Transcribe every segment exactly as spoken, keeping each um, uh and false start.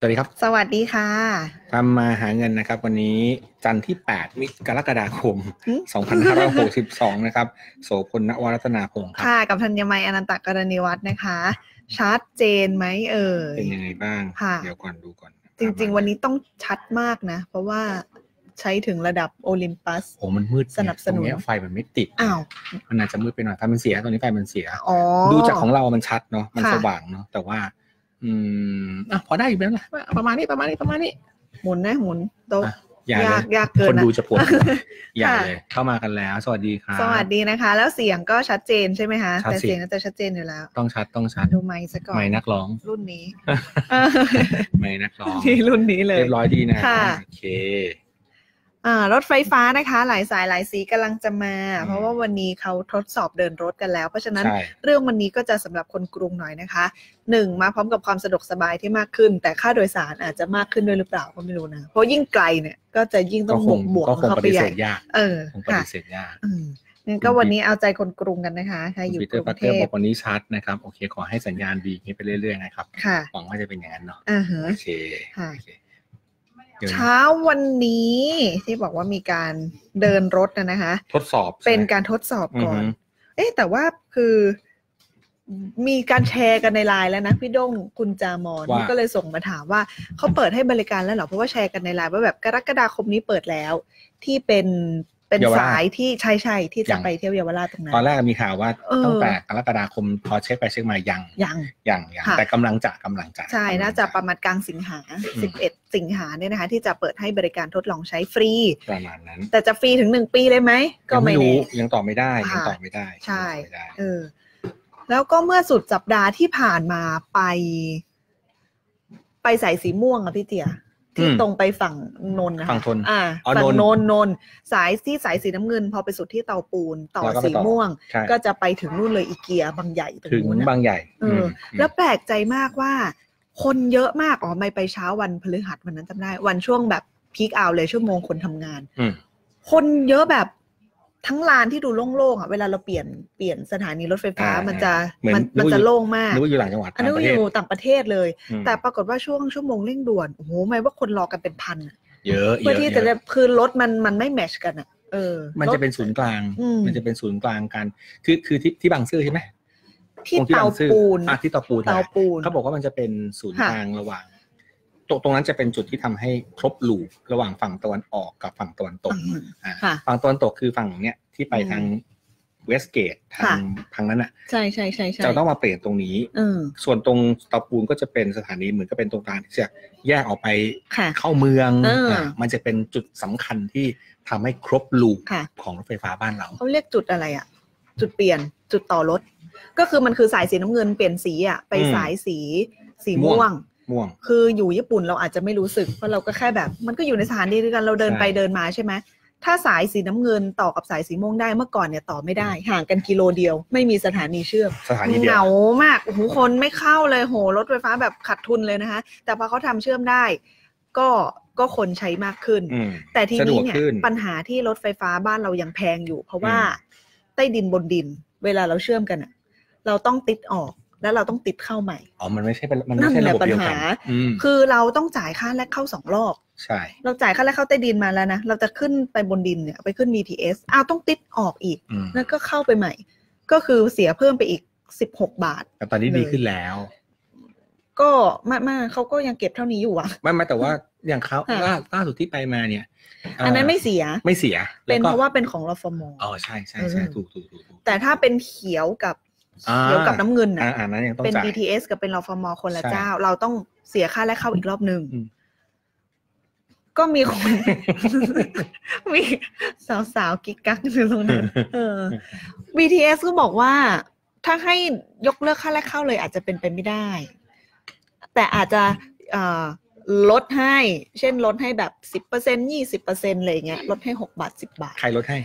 สวัสดีครับสวัสดีค่ะทำมาหาเงินนะครับวันนี้จันทร์ที่แปดมิถุนายนสองพันห้าร้อยหกสิบสองนะครับโสพล ณ วรัตนาพงศ์ค่ะกับธัญไมอนันตกรณิวัฒน์นะคะชัดเจนไหมเอ่ยเป็นยังไงบ้างเดี๋ยวก่อนดูก่อนจริงๆวันนี้ต้องชัดมากนะเพราะว่าใช้ถึงระดับโอลิมปัสโอ้มันมืดสนับสนุนไฟมันไม่ติดอ้าวมันอาจจะมืดไปหน่อยถ้ามันเสียตอนนี้ไฟมันเสียดูจากของเรามันชัดเนาะมันสว่างเนาะแต่ว่าอืมอ่ะพอได้อยู่แล้วนะประมาณนี้ประมาณนี้ประมาณนี้หมุนนะหมุนโต๊ะยากยากเกินคนดูจะปวดยากเลยเข้ามากันแล้วสวัสดีค่ะสวัสดีนะคะแล้วเสียงก็ชัดเจนใช่ไหมคะแต่เสียงน่าจะชัดเจนอยู่แล้วต้องชัดต้องชัดดูไมค์ซะก่อนไมค์นักร้องรุ่นนี้ไมค์นักร้องที่รุ่นนี้เลยเรียบร้อยดีนะโอเคอ่ารถไฟฟ้านะคะหลายสายหลายสีกำลังจะมาเพราะว่าวันนี้เขาทดสอบเดินรถกันแล้วเพราะฉะนั้นเรื่องวันนี้ก็จะสำหรับคนกรุงหน่อยนะคะหนึ่งมาพร้อมกับความสะดวกสบายที่มากขึ้นแต่ค่าโดยสารอาจจะมากขึ้นด้วยหรือเปล่าก็ไม่รู้นะเพราะยิ่งไกลเนี่ยก็จะยิ่งต้องบวกบวกเข้าไปใหญ่เออคงปฏิเสธยากงั้นก็วันนี้เอาใจคนกรุงกันนะคะใครอยู่กรุงเทพบอกวันนี้ชัดนะครับโอเคขอให้สัญญาณดีนี้ไปเรื่อยๆนะครับหวังว่าจะเป็นอย่างนั้นเนาะโอเคเช้าวันนี้ที่บอกว่ามีการเดินรถนะนะคะทดสอบเป็นการทดสอบก่อนเอ๊ะแต่ว่าคือมีการแชร์กันในไลน์แล้วนะพี่ด้งคุณจามอนก็เลยส่งมาถามว่าเขาเปิดให้บริการแล้วเหรอเพราะว่าแชร์กันในไลน์ว่าแบบกรกฎาคมนี้เปิดแล้วที่เป็นเป็นสายที่ใช่ใช่ที่จะไปเที่ยวเยาวราชตรงนั้นตอนแรกมีข่าวว่าตั้งแต่กรกฎาคมพอเช็คไปเช็คมายังยังยังแต่กำลังจะกำลังจะใช่น่าจะประมาณกลางสิงหาสิบเอ็ดสิงหาเนี่ยนะคะที่จะเปิดให้บริการทดลองใช้ฟรีประมาณนั้นแต่จะฟรีถึงหนึ่งปีเลยไหมก็ไม่รู้ยังตอบไม่ได้ยังตอบไม่ได้ใช่เออแล้วก็เมื่อสุดสัปดาห์ที่ผ่านมาไปไปสายสีม่วงอะพี่เจี๋ยที่ตรงไปฝั่งนนนะคะฝั่งทนอ่าฝั่งนนนนสายที่สายสีน้ำเงินพอไปสุดที่เตาปูนต่อสีม่วงก็จะไปถึงนู่นเลยอีเกียบางใหญ่ตรงนู้นบางใหญ่เออแล้วแปลกใจมากว่าคนเยอะมากอ๋อไม่ไปเช้าวันพฤหัสวันนั้นจำได้วันช่วงแบบพีคเอาเลยชั่วโมงคนทำงานอืคนเยอะแบบทั้งลานที่ดูโล่งๆอ่ะเวลาเราเปลี่ยนเปลี่ยนสถานีรถไฟฟ้ามันจะมันมันจะโล่งมากนึกว่าอยู่ต่างจังหวัดอันนี้อยู่ต่างประเทศเลยแต่ปรากฏว่าช่วงชั่วโมงเร่งด่วนโอ้โหหมายว่าคนรอกันเป็นพันเยอะเพื่อที่จะคือรถมันมันไม่แมชกันอ่ะเออมันจะเป็นศูนย์กลางมันจะเป็นศูนย์กลางกันคือคือที่ที่บางซื่อใช่ไหมที่เตาปูนอ่ะที่เตาปูนเขาบอกว่ามันจะเป็นศูนย์กลางระหว่างตรงนั้นจะเป็นจุดที่ทำให้ครบลูประหว่างฝั่งตะวันออกกับฝั่งตะวันตกฝั่งตะวันตกคือฝั่งเนี้ยที่ไปทางเวสเกตทางทางนั้นอ่ะใช่ใช่ใช่จะต้องมาเปลี่ยนตรงนี้ส่วนตรงเตาปูนก็จะเป็นสถานีเหมือนก็เป็นตรงกลางที่จะแยกออกไปเข้าเมืองมันจะเป็นจุดสำคัญที่ทำให้ครบลูของรถไฟฟ้าบ้านเราเขาเรียกจุดอะไรอ่ะจุดเปลี่ยนจุดต่อรถก็คือมันคือสายสีน้ำเงินเปลี่ยนสีอ่ะไปสายสีสีม่วงคืออยู่ญี่ปุ่นเราอาจจะไม่รู้สึกเพราะเราก็แค่แบบมันก็อยู่ในสถานีด้วยกันเราเดินไปเดินมาใช่ไหมถ้าสายสีน้ำเงินต่อกับสายสีม่วงได้เมื่อก่อนเนี่ยต่อไม่ได้ห่างกันกิโลเดียวไม่มีสถานีเชื่อมเหงามากโอ้โหคนไม่เข้าเลยโหรถไฟฟ้าแบบขาดทุนเลยนะคะแต่พอเขาทำเชื่อมได้ก็ก็คนใช้มากขึ้นแต่ทีนี้เนี่ยปัญหาที่รถไฟฟ้าบ้านเรายังแพงอยู่เพราะว่าใต้ดินบนดินเวลาเราเชื่อมกันอะเราต้องติดออกแล้วเราต้องติดเข้าใหม่อ๋อมันไม่ใช่มันไม่ใช่ระบบเดียวกันคือเราต้องจ่ายค่าแรกเข้าสองรอบใช่เราจ่ายค่าแรกเข้าใต้ดินมาแล้วนะเราจะขึ้นไปบนดินเนี่ยไปขึ้น บี ที เอส อ้าวต้องติดออกอีกแล้วก็เข้าไปใหม่ก็คือเสียเพิ่มไปอีกสิบหกบาทแต่ตอนนี้ดีขึ้นแล้วก็ไม่ไม่เขาก็ยังเก็บเท่านี้อยู่อะไม่ไม่แต่ว่าอย่างเขาล่าล่าสุดที่ไปมาเนี่ยอันนั้นไม่เสียไม่เสียเป็นเพราะว่าเป็นของรฟม.อ๋อใช่ใช่ใช่ถูกถูกถูกแต่ถ้าเป็นเขียวกับเขียวกับน้ำเงินนะเป็น บี ที เอส กับเป็นรฟม.คนละเจ้าเราต้องเสียค่าแรกเข้าอีกรอบหนึ่งก็มีคนมีสาวๆกิ๊กกักอยู่ตรงนั้นเออ บี ที เอส ก็บอกว่าถ้าให้ยกเลิกค่าแรกเข้าเลยอาจจะเป็นไปไม่ได้แต่อาจจะเอ่อลดให้เช่นลดให้แบบสิบเปอร์เซ็นต์ยี่สิบเปอร์เซ็นต์อะไรเงี้ยลดให้หกบาทสิบบาทใครลดให้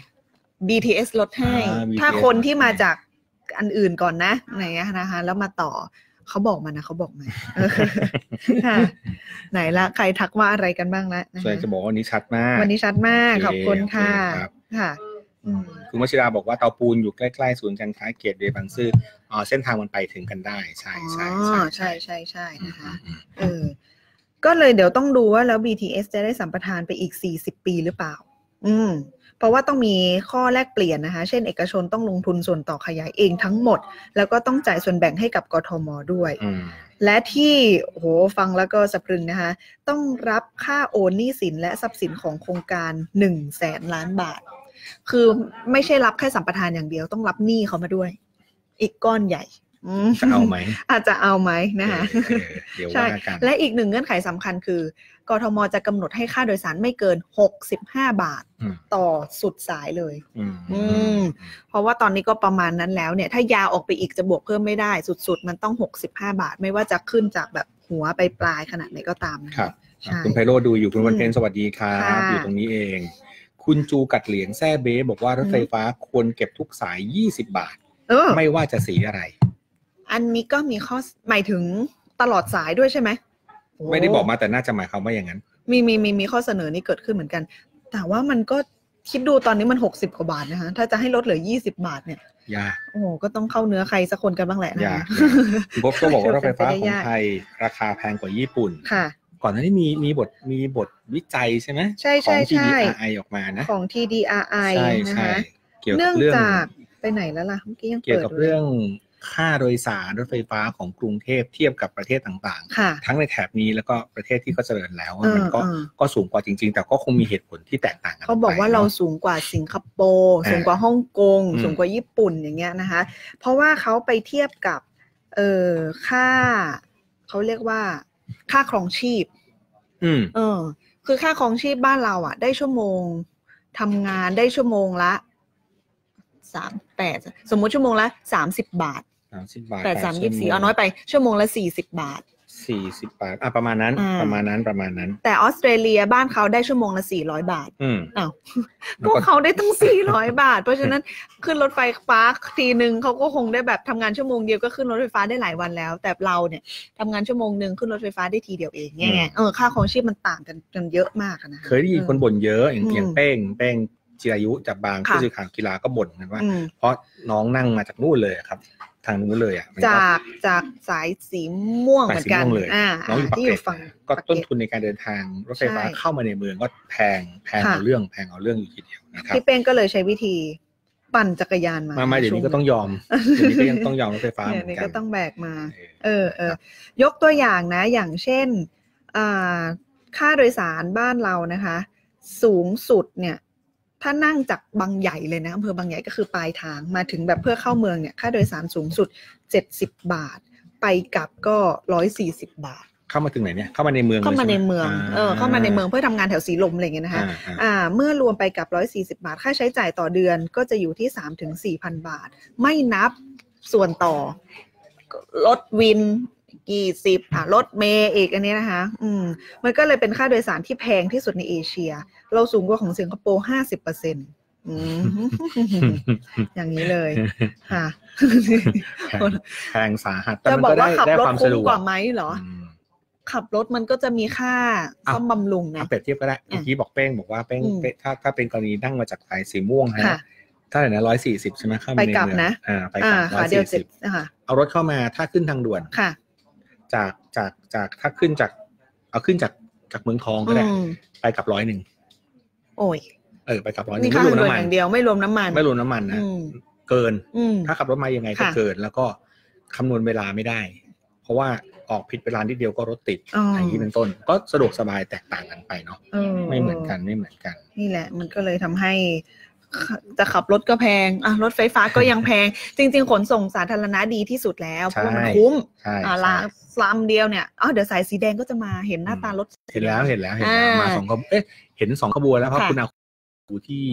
บี ที เอส ลดให้ถ้าคนที่มาจากอันอื่นก่อนนะไหนนะคะแล้วมาต่อเขาบอกมานะเขาบอกมาไหนละใครทักว่าอะไรกันบ้างละส่วนจะบอกวันนี้ชัดมากวันนี้ชัดมากขอบคุณค่ะค่ะคุณวชิราบอกว่าเตาปูนอยู่ใกล้ๆศูนย์การค้าเขตเดบังซื่อเส้นทางมันไปถึงกันได้ใช่ใช่ใช่ใช่ใช่นะคะเออ ก็เลยเดี๋ยวต้องดูว่าแล้ว บี ที เอส จะได้สัมปทานไปอีกสี่สิบปีหรือเปล่าอืมเพราะว่าต้องมีข้อแลกเปลี่ยนนะคะเช่นเอกชนต้องลงทุนส่วนต่อขยายเองทั้งหมดแล้วก็ต้องจ่ายส่วนแบ่งให้กับกทม.ด้วยและที่โหฟังแล้วก็สะพรึงนะคะต้องรับค่าโอนหนี้สินและทรัพย์สินของโครงการ หนึ่งแสน ล้านบาทคือไม่ใช่รับแค่สัมปทานอย่างเดียวต้องรับหนี้เขามาด้วยอีกก้อนใหญ่จะเอาไหมอาจจะเอาไหมนะคะใช่และอีกหนึ่งเงื่อนไขสำคัญคือกทม.จะกำหนดให้ค่าโดยสารไม่เกินหกสิบห้าบาทต่อสุดสายเลยเพราะว่าตอนนี้ก็ประมาณนั้นแล้วเนี่ยถ้ายาวออกไปอีกจะบวกเพิ่มไม่ได้สุดๆมันต้องหกสิบห้าบาทไม่ว่าจะขึ้นจากแบบหัวไปปลายขนาดไหนก็ตามนะครับคุณไพโรจน์ดูอยู่คุณวันเพ็ญสวัสดีครับอยู่ตรงนี้เองคุณจูกัดเหลียงแซ่เบ้บอกว่ารถไฟฟ้าควรเก็บทุกสายยี่สิบบาทไม่ว่าจะสีอะไรอันนี้ก็มีข้อหมายถึงตลอดสายด้วยใช่ไหมไม่ได้บอกมาแต่น่าจะหมายความว่าอย่างนั้นมีมีมีมีข้อเสนอนี้เกิดขึ้นเหมือนกันแต่ว่ามันก็คิดดูตอนนี้มันหกสิบกว่าบาทนะคะถ้าจะให้ลดเหลือยี่สิบบาทเนี่ยยากโอ้โหก็ต้องเข้าเนื้อใครสักคนกันบ้างแหละนะบ๊อบก็บอกว่ารถไฟฟ้าของไทยราคาแพงกว่าญี่ปุ่นค่ะก่อนหน้านี้มีมีบทมีบทวิจัยใช่ไหมใช่ใช่ใช่ของ ที ดี อาร์ ไอ ออกมานะของ ที ดี อาร์ ไอ นะคะเนื่องจากไปไหนแล้วล่ะเมื่อกี้ยังเกี่ยวกับเรื่องค่าโดยสารรถไฟฟ้าของกรุงเทพเทียบกับประเทศต่างๆทั้งในแถบนี้แล้วก็ประเทศที่เขาเจริญแล้วมันก็ก็สูงกว่าจริงๆแต่ก็คงมีเหตุผลที่แตกต่างกันเขาบอกว่าเราสูงกว่าสิงคโปร์สูงกว่าฮ่องกงสูงกว่าญี่ปุ่นอย่างเงี้ยนะคะเพราะว่าเขาไปเทียบกับเอ่อค่าเขาเรียกว่าค่าครองชีพอืมเออคือค่าครองชีพบ้านเราอ่ะได้ชั่วโมงทำงานได้ชั่วโมงละสามแปดสมมติชั่วโมงละสามสิบบาทแปดสามยี่สิบสี่เอาน้อยไปชั่วโมงละสี่สิบบาทสี่สิบบาทอ่ะประมาณนั้นประมาณนั้นประมาณนั้นแต่ออสเตรเลียบ้านเขาได้ชั่วโมงละสี่ร้อยบาทอืมอ้าวพวกเขาได้ตั้งสี่ร้อยบาทเพราะฉะนั้นขึ้นรถไฟฟ้าทีนึงเขาก็คงได้แบบทำงานชั่วโมงเดียวก็ขึ้นรถไฟฟ้าได้หลายวันแล้วแต่เราเนี่ยทำงานชั่วโมงนึงขึ้นรถไฟฟ้าได้ทีเดียวเองไงเออค่าครองชีพมันต่างกันกันเยอะมากนะเคยได้ยินคนบ่นเยอะอย่างอย่างเป้งเป้งจิรายุจับบางผู้สื่อข่าวกีฬาก็บ่นกันว่าเพราะน้องนั่งมาจากนู่นเลยครับทางนู้นเลยอ่ะจากจากสายสีม่วงเหมือนกันน้องอยู่ฝั่งก็ต้นทุนในการเดินทางรถไฟฟ้าเข้ามาในเมืองก็แพงแพงเอาเรื่องแพงเอาเรื่องอยู่ทีเดียวนะครับพี่เป้งก็เลยใช้วิธีปั่นจักรยานมามาเดี๋ยวนี้ก็ต้องยอมเดี๋ยวนี้ก็ยังต้องยอมรถไฟฟ้าเหมือนกันก็ต้องแบกมาเออเออยกตัวอย่างนะอย่างเช่นค่าโดยสารบ้านเรานะคะสูงสุดเนี่ยถ้านั่งจากบางใหญ่เลยนะอำเภอบางใหญ่ก็คือปลายทางมาถึงแบบเพื่อเข้าเมืองเนี่ยค่าโดยสารสูงสุดเจ็ดสิบบาทไปกลับก็หนึ่งร้อยสี่สิบบาทเข้ามาถึงไหนเนี่ยเข้ามาในเมืองเข้ามาในเมืองเออเข้ามาในเมืองเพื่อทำงานแถวสีลมอะไรเงี้ยนะคะอ่าเมื่อรวมไปกับหนึ่งร้อยสี่สิบบาทค่าใช้จ่ายต่อเดือนก็จะอยู่ที่ สามถึงสี่พันบาทไม่นับส่วนต่อรถวินกี่สิบอ่ะรถเมย์เอกอันนี้นะคะอืมมันก็เลยเป็นค่าโดยสารที่แพงที่สุดในเอเชียเราสูงกว่าของสิงคโปร์ ห้าสิบเปอร์เซ็นต์ อืม อย่างนี้เลยค่ะแพงสาหัสแต่มันก็ได้ได้ความสะดวกกว่าไหมเหรอขับรถมันก็จะมีค่าซ่อมบำรุงนะเปรียบเทียบก็ได้เมื่อกี้บอกเป้งบอกว่าเป้งถ้าถ้าเป็นกรณีนั่งมาจากสายสีม่วงฮะถ้าไหนนะหนึ่งร้อยสี่สิบใช่ไหมข้ามไปกลับนะอ่าไปกลับหนึ่งร้อยสี่สิบเอารถเข้ามาถ้าขึ้นทางด่วนค่ะจากจากจากถ้าขึ้นจากเอาขึ้นจากจากเมืองทองก็ได้ไปกลับร้อยหนึ่งโอ้ยเออไปกลับร้อยหนึ่งไม่รวมน้ำมันเดียวไม่รวมน้ำมันไม่รวมน้ำมันนะเกินถ้าขับรถมายังไงก็เกินแล้วก็คำนวณเวลาไม่ได้เพราะว่าออกผิดเวลานิดเดียวก็รถติดอย่างนี้เป็นต้นก็สะดวกสบายแตกต่างกันไปเนาะไม่เหมือนกันไม่เหมือนกันนี่แหละมันก็เลยทำให้จะขับรถก็แพงอ่ะรถไฟฟ้าก็ยังแพงจริงๆขนส่งสาธารณะดีที่สุดแล้วเพราะมันคุ้มอ่าละลำเดียวเนี่ยอ๋อเดี๋ยวสายสีแดงก็จะมาเห็นหน้าตารถเห็นแล้วเห็นแล้วเห็นแล้วมาสองขบวนเอ๊ะเห็นสองขบวนแล้วเพราะคุณอาคูที่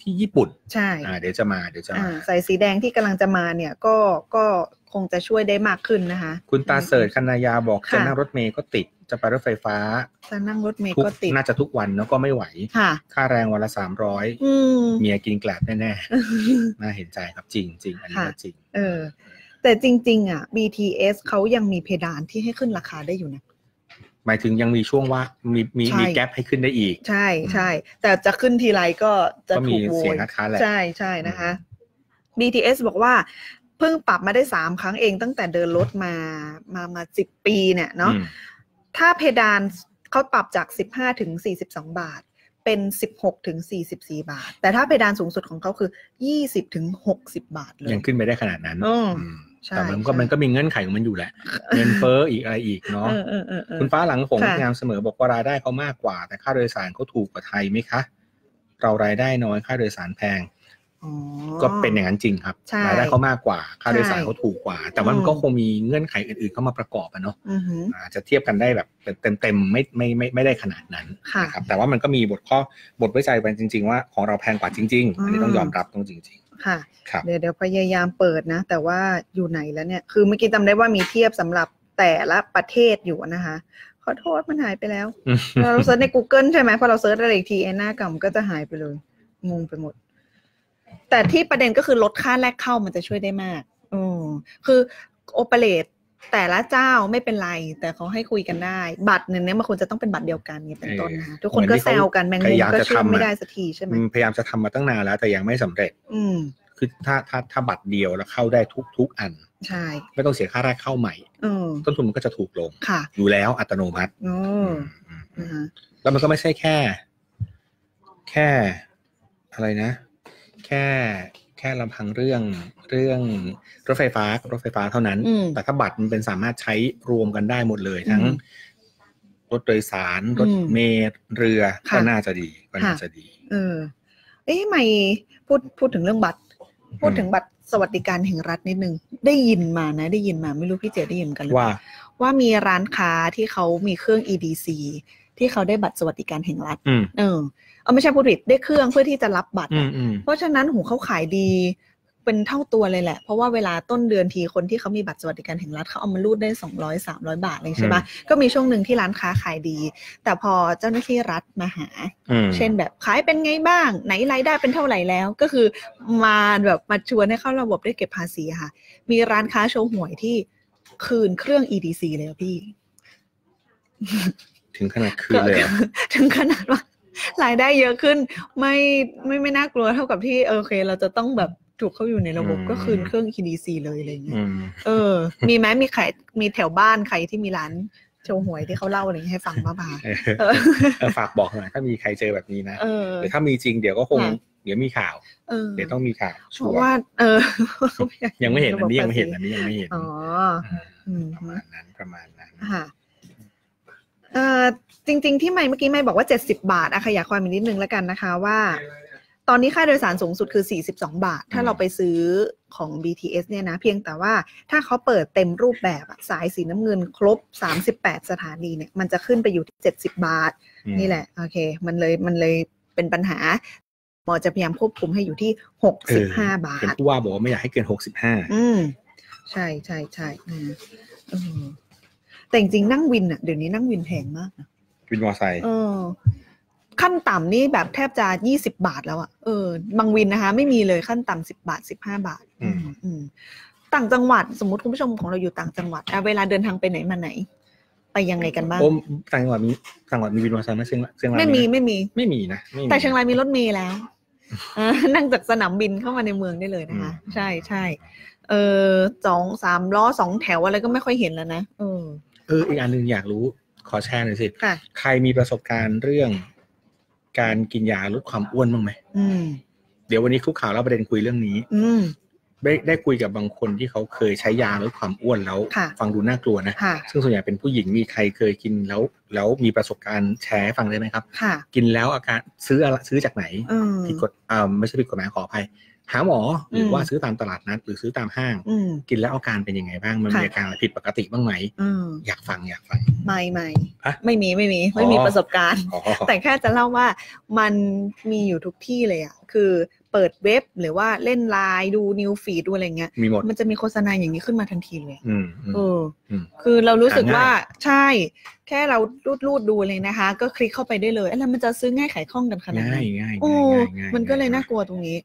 ที่ญี่ปุ่นใช่อ่าเดี๋ยวจะมาเดี๋ยวจะมาสายสีแดงที่กำลังจะมาเนี่ยก็ก็คงจะช่วยได้มากขึ้นนะคะคุณตาเสิร์ชคณายาบอกจะนั่งรถเมล์ก็ติดจะไปรถไฟฟ้าจะนั่งรถเมล์ก็ติดน่าจะทุกวันแล้วก็ไม่ไหวค่าแรงวันละสามร้อยเมียกินแกลบแน่ๆน่าเห็นใจครับจริงจริงอันนี้จริงเออแต่จริงๆอ่ะ บี ที เอส เขายังมีเพดานที่ให้ขึ้นราคาได้อยู่นะหมายถึงยังมีช่วงว่ามีมีมีแกปให้ขึ้นได้อีกใช่ใช่แต่จะขึ้นทีไรก็จะถูกโวยใช่ใช่นะคะ บี ที เอส บอกว่าเพิ่งปรับมาได้สามครั้งเองตั้งแต่เดินรถมามามาสิบปีเนี่ยเนาะถ้าเพดาน เขาปรับจาก สิบห้าถึงสี่สิบสอง บาทเป็น สิบหกถึงสี่สิบสี่ บาทแต่ถ้าเพดานสูงสุดของเขาคือ ยี่สิบถึงหกสิบบาทเลยยังขึ้นไปได้ขนาดนั้นแต่มันก็มันก็มีเงื่อนไขของมันอยู่แหละเงินเฟ้ออีกอะไรอีกเนาะคุณฟ้าหลังผงงามเสมอบอกว่ารายได้เขามากกว่าแต่ค่าโดยสารเขาถูกกว่าไทยไหมคะเรารายได้น้อยค่าโดยสารแพงก็เป็นอย่างนั้นจริงครับรายได้เขามากกว่าค่าโดยสารเขาถูกกว่าแต่ว่ามันก็คงมีเงื่อนไขอื่นๆเข้ามาประกอบอ่ะเนาะอาจจะเทียบกันได้แบบเต็มๆไม่ไม่ไม่ไม่ได้ขนาดนั้นนะครับแต่ว่ามันก็มีบทข้อบทวิจัยไปจริงๆว่าของเราแพงกว่าจริงๆอันนี้ต้องยอมรับต้องจริงๆค่ะเดี๋ยวเดี๋ยวพยายามเปิดนะแต่ว่าอยู่ไหนแล้วเนี่ยคือเมื่อกี้จำได้ว่ามีเทียบสำหรับแต่ละประเทศอยู่นะคะขอโทษมันหายไปแล้วเราเซิร์ชใน Google ใช่ไหมพอเราเซิร์ชอะไรอีกทีไอ้หน้าเก่ามันก็จะหายไปเลยงงไปหมดแต่ที่ประเด็นก็คือลดค่าแรกเข้ามันจะช่วยได้มากอือคือโอเปเรตแต่ละเจ้าไม่เป็นไรแต่เขาให้คุยกันได้บัตรหนึ่งเนี่ยมันควรจะต้องเป็นบัตรเดียวกันเนี่ยเป็นต้นนะทุกคนก็แซวกันแมงมุมก็ช่วยไม่ได้สักทีใช่ไหมพยายามจะทำมาตั้งนานแล้วแต่ยังไม่สำเร็จอือคือถ้าถ้าถ้าบัตรเดียวแล้วเข้าได้ทุกทุกอันใช่ไม่ต้องเสียค่าแรกเข้าใหม่ต้นทุนมันก็จะถูกลงอยู่แล้วอัตโนมัติอือนะคะแล้วมันก็ไม่ใช่แค่แค่อะไรนะแค่แค่ลำพังเรื่องเรื่องรถไฟฟ้ากับรถไฟฟ้าเท่านั้นแต่ถ้าบัตรมันเป็นสามารถใช้รวมกันได้หมดเลยทั้งรถโดยสารรถเมล์เรือก็น่าจะดีก็น่าจะดีเออเอ๊ะไม่พูดพูดถึงเรื่องบัตรพูดถึงบัตรสวัสดิการแห่งรัฐนิดนึงได้ยินมานะได้ยินมาไม่รู้พี่เจได้ยินกันหรือเปล่าว่ามีร้านค้าที่เขามีเครื่อง อี ดี ซี ที่เขาได้บัตรสวัสดิการแห่งรัฐเออเอาไม่ใช่ผู้ผลิตได้เครื่องเพื่อที่จะรับบัตรเพราะฉะนั้นหูเขาขายดีเป็นเท่าตัวเลยแหละเพราะว่าเวลาต้นเดือนทีคนที่เขามีบัตรสวัสดิการแห่งรัฐเขาเอามารูดได้สองร้อย สามร้อยบาทเลยใช่ไหมก็มีช่วงหนึ่งที่ร้านค้าขายดีแต่พอเจ้าหน้าที่รัฐมาหาเช่นแบบขายเป็นไงบ้างไหนรายได้เป็นเท่าไหร่แล้วก็คือมาแบบมาชวนให้เข้าระบบได้เก็บภาษีค่ะมีร้านค้าโชว์หวยที่คืนเครื่อง อี ดี ซี เลยพี่ถึงขนาดคืนเลยถึงขนาดว่ารายได้เยอะขึ้นไม่ไม่ไม่น่ากลัวเท่ากับที่โอเคเราจะต้องแบบถูกเข้าอยู่ในระบบก็คืนเครื่อง อี ดี ซี เลยอะไรอย่างเงี้ยเออมีไหมมีใครมีแถวบ้านใครที่มีร้านโชว์หวยที่เขาเล่าอะไรให้ฟังบ้างป่ะฝากบอกหน่อยถ้ามีใครเจอแบบนี้นะหรือถ้ามีจริงเดี๋ยวก็คงเดี๋ยวมีข่าวเดี๋ยวต้องมีข่าวชัวร์ว่าเออยังไม่เห็นอันนี้ยังไม่เห็นอันนี้ยังไม่เห็นอ๋อประมาณนั้นประมาณนั้นค่ะเออจริงๆที่ไม่เมื่อกี้ไม่บอกว่าเจ็ดสิบบาทอะขยายความอีกนิดนึงแล้วกันนะคะว่าตอนนี้ค่าโดยสารสูงสุดคือสี่สิบสองบาทถ้าเราไปซื้อของ บี ที เอส เนี่ยนะเพียงแต่ว่าถ้าเขาเปิดเต็มรูปแบบสายสีน้ำเงินครบสามสิบแปดสถานีเนี่ยมันจะขึ้นไปอยู่ที่เจ็ดสิบบาทนี่แหละโอเคมันเลยมันเลยเป็นปัญหาหมอจะพยายามควบคุมให้อยู่ที่หกสิบห้าบาทผู้ว่าบอกว่าไม่อยากให้เกินหกสิบห้าอืมใช่ใช่ใช่แต่จริงๆนั่งวินอะเดี๋ยวนี้นั่งวินแพงมากนะวินมอเตอร์ไซค์ขั้นต่ำนี่แบบแทบจะยี่สิบบาทแล้วอ่ะเออบางวินนะคะไม่มีเลยขั้นต่ำสิบบาทสิบห้าบาทต่างจังหวัดสมมติคุณผู้ชมของเราอยู่ต่างจังหวัดเวลาเดินทางไปไหนมาไหนไปยังไงกันบ้างต่างจังหวัดมีต่างจังหวัดมีวินมอเตอร์ไซค์ไหมเชียงเชียงรายไม่มีไม่มีไม่มีนะแต่เชียงรายมีรถเมล์แล้วนั่งจากสนามบินเข้ามาในเมืองได้เลยนะคะใช่ใช่เออสองสามล้อสองแถวอะไรก็ไม่ค่อยเห็นแล้วนะเออเอออีกอันนึงอยากรู้ขอแชร์หน่อยสิใครมีประสบการณ์เรื่องการกินยาลดความอ้วนบ้างไหมเดี๋ยววันนี้คุกข่าวเล่าประเด็นคุยเรื่องนี้ได้ได้คุยกับบางคนที่เขาเคยใช้ยาลดความอ้วนแล้วฟังดูน่ากลัวนะซึ่งส่วนใหญ่เป็นผู้หญิงมีใครเคยกินแล้วแล้วมีประสบการณ์แชร์ฟังได้ไหมครับกินแล้วอาการซื้อซื้อจากไหนผิดกฎอ่าไม่ใช่ผิดกฎหมายขออภัยหาหมอหรือว่าซื้อตามตลาดนัดหรือซื้อตามห้างกินแล้วอาการเป็นยังไงบ้างมันมีอาการผิดปกติบ้างไหมอยากฟังอยากฟังไม่ไม่ไม่มีไม่มีไม่มีประสบการณ์แต่แค่จะเล่าว่ามันมีอยู่ทุกที่เลยอ่ะคือเปิดเว็บหรือว่าเล่นไลน์ดูนิวฟีดดูอะไรเงี้ยมันจะมีโฆษณาอย่างนี้ขึ้นมาทันทีเลยเออคือเรารู้สึกว่าใช่แค่เรารูดรูดดูเลยนะคะก็คลิกเข้าไปได้เลยแล้วมันจะซื้อง่ายขายคล่องกันขนาดนั้นโอ้มันก็เลยน่ากลัวตรงนี้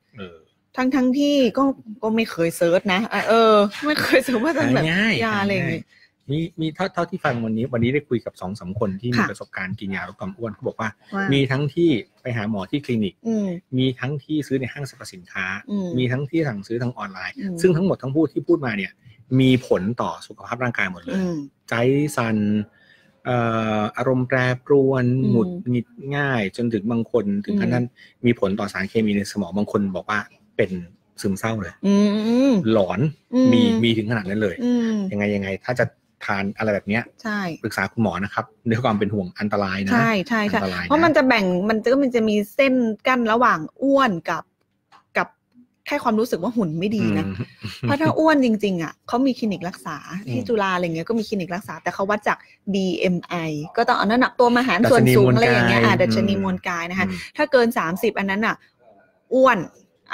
ทั้งทั้งที่ก็ก็ไม่เคยเซิร์ชนะเออไม่เคยเซิร์ชว่าจะแบบยาอะไรอย่างนี้มีมีเท่าเท่าที่ฟังวันนี้วันนี้ได้คุยกับสองสามคนที่มีประสบการณ์กินยาลดความอ้วนเขาบอกว่ามีทั้งที่ไปหาหมอที่คลินิกมีทั้งที่ซื้อในห้างสรรพสินค้ามีทั้งที่สั่งซื้อทางออนไลน์ซึ่งทั้งหมดทั้งพูดที่พูดมาเนี่ยมีผลต่อสุขภาพร่างกายหมดเลยใจสั่น อารมณ์แปรปรวนหงุดหงิดง่ายจนถึงบางคนถึงขั้นนั้นมีผลต่อสารเคมีในสมองบางคนบอกว่าเป็นซึมเศร้าเลยหลอนมีมีถึงขนาดนั้นเลยยังไงยังไงถ้าจะทานอะไรแบบนี้ใช่ปรึกษาคุณหมอนะครับด้วยความเป็นห่วงอันตรายนะใช่ใช่ใช่เพราะมันจะแบ่งมันก็มันจะมีเส้นกั้นระหว่างอ้วนกับกับแค่ความรู้สึกว่าหุ่นไม่ดีนะเพราะถ้าอ้วนจริงๆอ่ะเขามีคลินิกรักษาที่จุฬาอะไรเงี้ยก็มีคลินิกรักษาแต่เขาวัดจาก บี เอ็ม ไอ ก็ต้องเอาน้ำหนักตัวมาหารส่วนสูงอะไรอย่างเงี้ยดัชนีมวลกายนะคะถ้าเกินสามสิบอันนั้นอ่ะอ้วน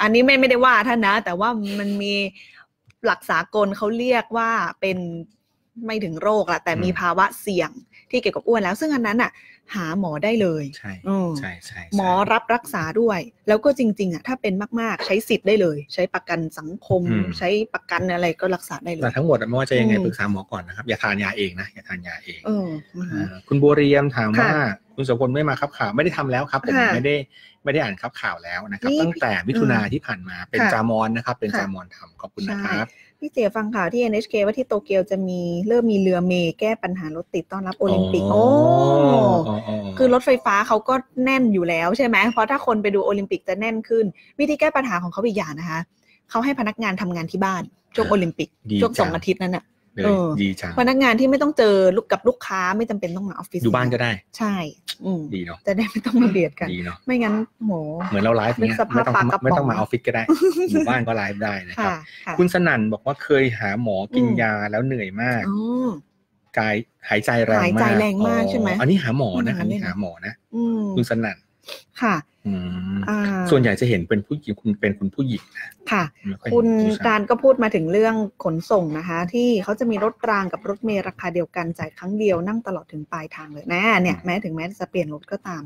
อันนี้ไม่ไม่ได้ว่าท่านนะแต่ว่ามันมีหลักสากลเขาเรียกว่าเป็นไม่ถึงโรคละแต่มีภาวะเสี่ยงที่เกี่ยวกับอ้วนแล้วซึ่งอันนั้นอ่ะหาหมอได้เลยใช่ใช่ใช่หมอรับรักษาด้วยแล้วก็จริงๆอ่ะถ้าเป็นมากๆใช้สิทธิ์ได้เลยใช้ประกันสังคมใช้ประกันอะไรก็รักษาได้เลยแต่ทั้งหมดไม่ว่าจะยังไงปรึกษาหมอก่อนนะครับอย่าทานยาเองนะอย่าทานยาเองคุณบัวเรียมถามว่าคุณสมพลไม่มาครับข่าวไม่ได้ทำแล้วครับผมไม่ได้ไม่ได้อ่านครับข่าวแล้วนะครับตั้งแต่มิถุนาที่ผ่านมาเป็นจามอนนะครับเป็นจามอนทำขอบคุณนะครับพี่เจ๋ฟังข่าวที่ เอ็น เอช เค ว่าที่โตเกียวจะมีเริ่มมีเรือเมย์แก้ปัญหารถติดต้อนรับโอลิมปิกโอ้คือรถไฟฟ้าเขาก็แน่นอยู่แล้วใช่ไหมเพราะถ้าคนไปดูโอลิมปิกจะแน่นขึ้นวิธีแก้ปัญหาของเขาอีกอย่างนะคะเขาให้พนักงานทำงานที่บ้านช่วงโอลิมปิกช่วงสองอาทิตย์นั้นอ่ะดีจังพนักงานที่ไม่ต้องเจอลูกกับลูกค้าไม่จำเป็นต้องมาออฟฟิศอยู่บ้านก็ได้ใช่ดีเนาะจะได้ไม่ต้องมาเบียดกันดีเนาะไม่งั้นโหเหมือนเราไลฟ์เนี่ยไม่ต้องไม่ต้องมาออฟฟิศก็ได้อยู่บ้านก็ไลฟ์ได้นะครับคุณสนั่นบอกว่าเคยหาหมอกินยาแล้วเหนื่อยมากกายหายใจแรงมากหายใจแรงมากใช่ไหมอันนี้หาหมอนะอันนี้หาหมอนะคุณสนั่นค่ะส่วนใหญ่จะเห็นเป็นผู้หญิงคุณเป็นคุณผู้หญิงนะค่ะคุณการก็พูดมาถึงเรื่องขนส่งนะคะที่เขาจะมีรถรางกับรถเมล์ราคาเดียวกันจ่ายครั้งเดียวนั่งตลอดถึงปลายทางเลยนะเนี่ยแม้ถึงแม้จะเปลี่ยนรถก็ตาม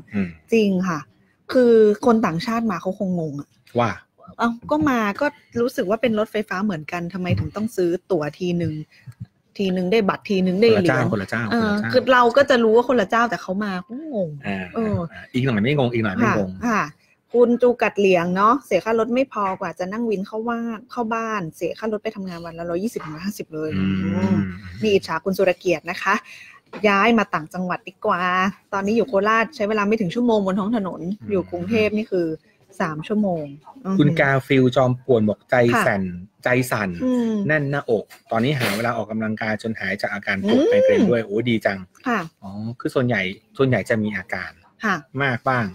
จริงค่ะคือคนต่างชาติมาเขาคงงงอะว่าเอ้าก็มาก็รู้สึกว่าเป็นรถไฟฟ้าเหมือนกันทำไมถึงต้องซื้อตั๋วทีนึงทีนึงได้บัตรทีนึงได้เหรียญคนละเจ้าคือเราก็จะรู้ว่าคนละเจ้าแต่เขามาก็งงอีกหน่อยไม่งงอีกหน่อยไม่งงค่ะคุณจูกัดเหลียงเนาะเสียค่ารถไม่พอกว่าจะนั่งวินเข้าว่าเข้าบ้านเสียค่ารถไปทำงานวันละร้อยยี่สิบถึงร้อยห้าสิบเลยนี่อิจฉาคุณสุรเกียรตินะคะย้ายมาต่างจังหวัดดีกว่าตอนนี้อยู่โคราชใช้เวลาไม่ถึงชั่วโมงบนท้องถนนอยู่กรุงเทพนี่คือสามชั่วโมงคุณกาฟิลจอมป่วนบอกใจสั่นใจสั่นแน่นหน้าอกตอนนี้หาเวลาออกกำลังกายจนหายจากอาการปวดไมเกรนด้วยโอ้ดีจังอ๋อคือส่วนใหญ่ส่วนใหญ่จะมีอาการมากบ้าง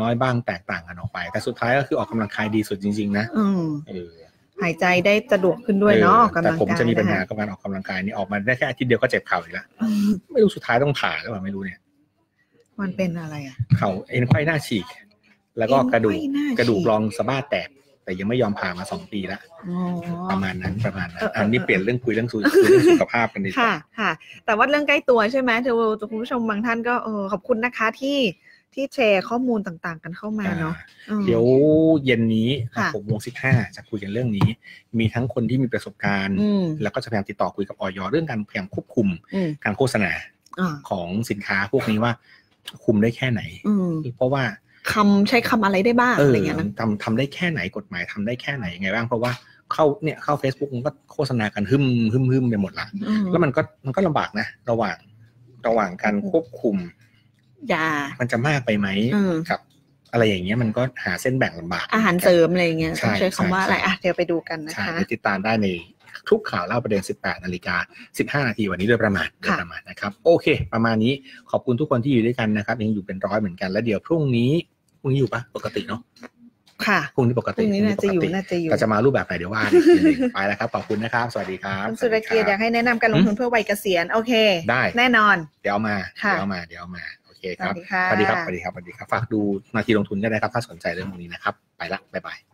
น้อยบ้างแตกต่างกันออกไปแต่สุดท้ายก็คือออกกำลังกายดีสุดจริงๆนะหายใจได้สะดวกขึ้นด้วยเนาะออกกำลังกายแต่ผมจะมีปัญหากับการออกกำลังกายนี่ออกมาได้แค่อาทิตย์เดียวก็เจ็บเข่าอีกแล้วไม่รู้สุดท้ายต้องผ่าหรือเปล่าไม่รู้เนี่ยมันเป็นอะไรอ่ะเข่าเอ็นไขว้หน้าฉีกแล้วก็กระดูกกระดูกรองสะบ้าแตกแต่ยังไม่ยอมผ่ามาสองปีแล้วประมาณนั้นประมาณนั้นอันนี้เปลี่ยนเรื่องคุยเรื่องสุขภาพกันดีค่ะค่ะแต่ว่าเรื่องใกล้ตัวใช่ไหมเธอคุณผู้ชมบางท่านก็ขอบคุณนะคะที่ที่แชร์ข้อมูลต่างๆกันเข้ามาเนาะเดี๋ยวเย็นนี้หกโมงสิบห้าจะคุยกันเรื่องนี้มีทั้งคนที่มีประสบการณ์แล้วก็จะพยายามติดต่อคุยกับอย.เรื่องการพยายามควบคุมการโฆษณาของสินค้าพวกนี้ว่าคุมได้แค่ไหนเพราะว่าคำใช้คำอะไรได้บ้างอะไรเงี้ยนะทำทำได้แค่ไหนกฎหมายทำได้แค่ไหนยังไงบ้างเพราะว่าเข้าเนี่ยเข้า Facebook มันก็โฆษณากันหึ่มหึ่มหึ่มไปหมดละแล้วมันก็มันก็ลำบากนะระหว่างระหว่างการควบคุมยามันจะมากไปไหมกับอะไรอย่างเงี้ยมันก็หาเส้นแบ่งลำบากอาหารเสริมอะไรเงี้ยใช้คำว่าอะไรอ่ะเดี๋ยวไปดูกันนะคะติดตามได้ในทุกข่าวเล่าประเด็น สิบแปดนาฬิกาสิบห้านาทีวันนี้โดยประมาณโดยประมาณนะครับโอเคประมาณนี้ขอบคุณทุกคนที่อยู่ด้วยกันนะครับยังอยู่เป็นร้อยเหมือนกันแล้วเดี๋ยวพรุ่งนี้พรุ่งนี้อยู่ปะปกติเนาะค่ะพรุ่งนี้ปกติพรุ่งนี้น่าจะอยู่น่าจะอยู่แต่จะมารูปแบบไหนเดี๋ยวว่าไปแล้วครับขอบคุณนะครับสวัสดีครับคุณสุรเกียรติอยากให้แนะนำการลงทุนเพื่อวัยเกษียณโอเคได้แน่นอนเดี๋ยวมาเดี๋ยวมาเดี๋ยวมาโอเคครับสวัสดีครับสวัสดีครับสวัสดีครับฝากดูนาทีลงทุนก็ได้ครับถ้าสนใจเรื่องพวกนี้นะครับไปละบ๊ายบาย